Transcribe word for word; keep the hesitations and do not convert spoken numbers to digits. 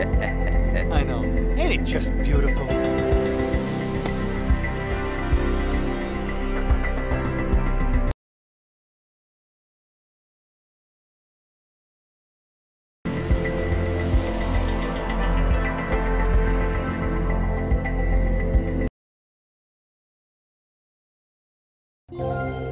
I know. Ain't it just beautiful? Whoa.